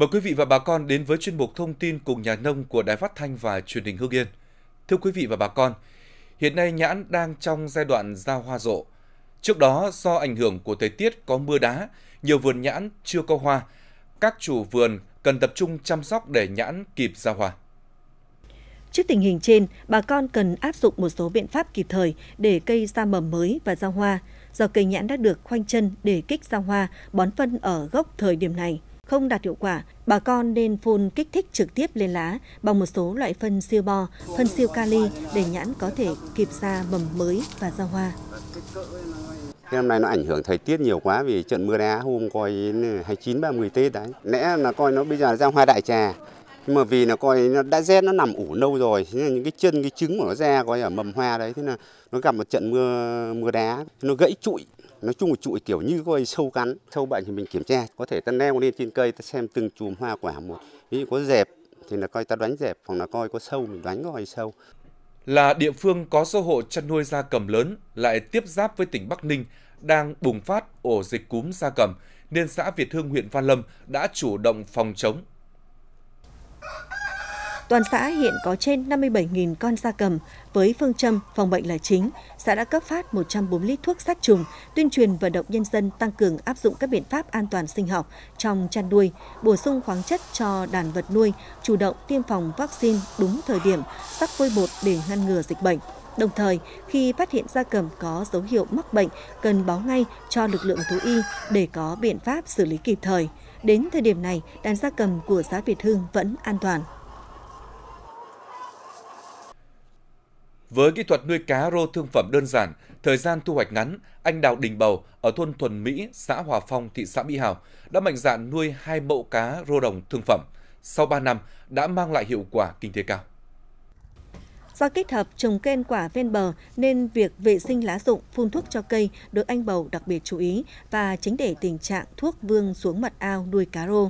Mời quý vị và bà con đến với chuyên mục Thông tin cùng nhà nông của Đài Phát Thanh và Truyền hình Hưng Yên. Thưa quý vị và bà con, hiện nay nhãn đang trong giai đoạn ra hoa rộ. Trước đó, do ảnh hưởng của thời tiết có mưa đá, nhiều vườn nhãn chưa có hoa. Các chủ vườn cần tập trung chăm sóc để nhãn kịp ra hoa. Trước tình hình trên, bà con cần áp dụng một số biện pháp kịp thời để cây ra mầm mới và ra hoa. Do cây nhãn đã được khoanh chân để kích ra hoa, bón phân ở gốc thời điểm này không đạt hiệu quả, bà con nên phun kích thích trực tiếp lên lá bằng một số loại phân siêu bo, phân siêu kali để nhãn có thể kịp ra mầm mới và ra hoa. Năm nay nó ảnh hưởng thời tiết nhiều quá vì trận mưa đá hôm coi 29-30 Tết đấy. Lẽ là coi nó bây giờ ra hoa đại trà. Nhưng mà vì là coi nó đã rét, nó nằm ủ lâu rồi, những cái chân cái trứng của nó ra coi ở mầm hoa đấy, thế là nó gặp một trận mưa đá, nó gãy trụi. Nói chung là trụi kiểu như coi sâu cắn, sâu bệnh thì mình kiểm tra, có thể ta leo lên trên cây ta xem từng chùm hoa quả một. Ví dụ có dẹp thì là coi ta đoán dẹp, hoặc là coi có sâu mình đoán coi sâu. Là địa phương có số hộ chăn nuôi gia cầm lớn lại tiếp giáp với tỉnh Bắc Ninh đang bùng phát ổ dịch cúm gia cầm, nên xã Việt Hương, huyện Văn Lâm đã chủ động phòng chống. Toàn xã hiện có trên 57.000 con gia cầm, với phương châm phòng bệnh là chính, xã đã cấp phát 140 lít thuốc sát trùng, tuyên truyền vận động nhân dân tăng cường áp dụng các biện pháp an toàn sinh học trong chăn nuôi, bổ sung khoáng chất cho đàn vật nuôi, chủ động tiêm phòng vaccine đúng thời điểm, sắc vôi bột để ngăn ngừa dịch bệnh. Đồng thời, khi phát hiện gia cầm có dấu hiệu mắc bệnh, cần báo ngay cho lực lượng thú y để có biện pháp xử lý kịp thời. Đến thời điểm này, đàn gia cầm của xã Việt Hương vẫn an toàn. Với kỹ thuật nuôi cá rô thương phẩm đơn giản, thời gian thu hoạch ngắn, anh Đào Đình Bầu ở thôn Thuần Mỹ, xã Hòa Phong, thị xã Mỹ Hào đã mạnh dạn nuôi 2 mẫu cá rô đồng thương phẩm. Sau 3 năm đã mang lại hiệu quả kinh tế cao. Do kết hợp trồng kênh quả ven bờ nên việc vệ sinh lá rụng, phun thuốc cho cây được anh Bầu đặc biệt chú ý và tránh để tình trạng thuốc vương xuống mặt ao nuôi cá rô.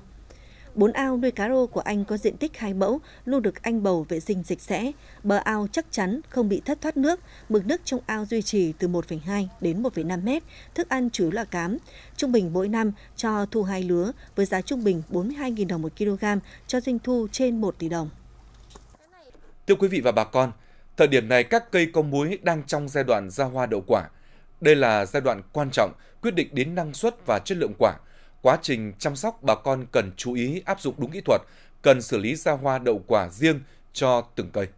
4 ao nuôi cá rô của anh có diện tích 2 mẫu, luôn được anh Bầu vệ sinh sạch sẽ. Bờ ao chắc chắn, không bị thất thoát nước, mực nước trong ao duy trì từ 1,2 đến 1,5 mét, thức ăn chủ yếu là cám. Trung bình mỗi năm cho thu 2 lứa với giá trung bình 42.000 đồng 1 kg cho doanh thu trên 1 tỷ đồng. Thưa quý vị và bà con, thời điểm này các cây có múi đang trong giai đoạn ra hoa đậu quả. Đây là giai đoạn quan trọng, quyết định đến năng suất và chất lượng quả. Quá trình chăm sóc bà con cần chú ý áp dụng đúng kỹ thuật, cần xử lý ra hoa đậu quả riêng cho từng cây.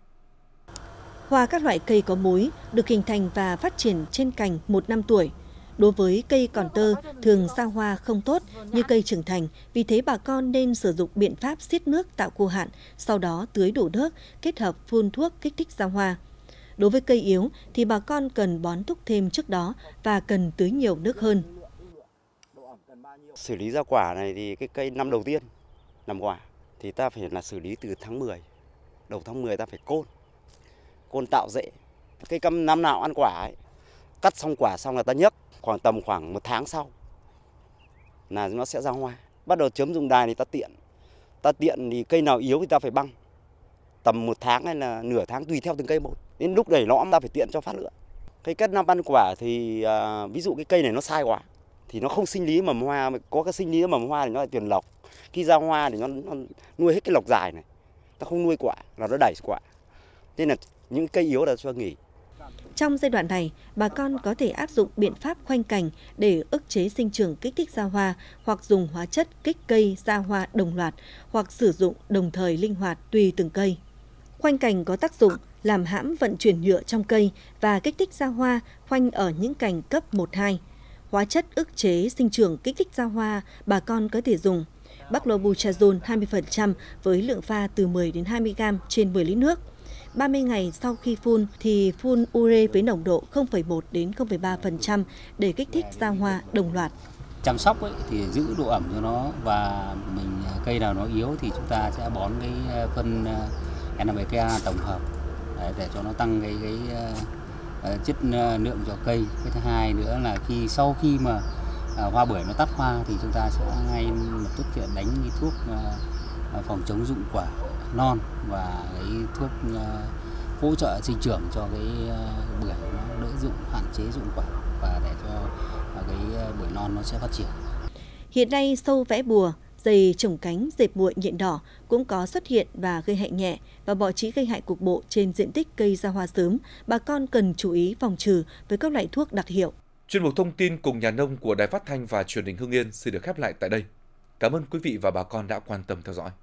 Hoa các loại cây có múi được hình thành và phát triển trên cành 1 năm tuổi. Đối với cây còn tơ, thường ra hoa không tốt như cây trưởng thành, vì thế bà con nên sử dụng biện pháp siết nước tạo khô hạn, sau đó tưới đủ nước, kết hợp phun thuốc kích thích ra hoa. Đối với cây yếu thì bà con cần bón thúc thêm trước đó và cần tưới nhiều nước hơn. Xử lý ra quả này thì cái cây năm đầu tiên làm quả thì ta phải là xử lý từ tháng 10. Đầu tháng 10 ta phải côn tạo rễ. Cây cam năm nào ăn quả ấy, cắt xong quả xong là ta nhấc, khoảng 1 tháng sau là nó sẽ ra hoa. Bắt đầu chấm dùng đài thì ta tiện. Ta tiện thì cây nào yếu thì ta phải băng. Tầm 1 tháng hay là nửa tháng tùy theo từng cây một. Đến lúc đẩy lõm ta phải tiện cho phát nữa. Cây cắt năm ăn quả thì ví dụ cái cây này nó sai quả thì nó không sinh lý mầm hoa, mà có cái sinh lý mầm hoa thì nó lại tuyển lọc. Khi ra hoa thì nó nuôi hết cái lọc dài này, ta không nuôi quả là nó đẩy quả, nên là những cây yếu là cho nghỉ. Trong giai đoạn này, bà con có thể áp dụng biện pháp khoanh cành để ức chế sinh trưởng kích thích ra hoa, hoặc dùng hóa chất kích cây ra hoa đồng loạt, hoặc sử dụng đồng thời linh hoạt tùy từng cây. Khoanh cành có tác dụng làm hãm vận chuyển nhựa trong cây và kích thích ra hoa, khoanh ở những cành cấp 1-2. Hóa chất ức chế sinh trưởng kích thích ra hoa bà con có thể dùng Paclobutrazol 20% với lượng pha từ 10 đến 20 g trên 10 lít nước. 30 ngày sau khi phun thì phun ure với nồng độ 0,1 đến 0,3% để kích thích ra hoa đồng loạt. Chăm sóc ấy, thì giữ độ ẩm cho nó, và mình cây nào nó yếu thì chúng ta sẽ bón cái phân NPK tổng hợp để cho nó tăng cái chất lượng cho cây. Cái thứ hai nữa là sau khi mà hoa bưởi nó tắt hoa thì chúng ta sẽ ngay lập tức đánh cái thuốc phòng chống rụng quả non và cái thuốc hỗ trợ sinh trưởng cho cái bưởi nó đỡ rụng, hạn chế rụng quả và để cho cái bưởi non nó sẽ phát triển. Hiện nay sâu vẽ bùa, dày chồng cánh, dẹp muội, nhện đỏ cũng có xuất hiện và gây hại nhẹ và bọ trĩ gây hại cục bộ trên diện tích cây ra hoa sớm. Bà con cần chú ý phòng trừ với các loại thuốc đặc hiệu. Chuyên mục thông tin cùng nhà nông của Đài Phát thanh và Truyền hình Hưng Yên xin được khép lại tại đây. Cảm ơn quý vị và bà con đã quan tâm theo dõi.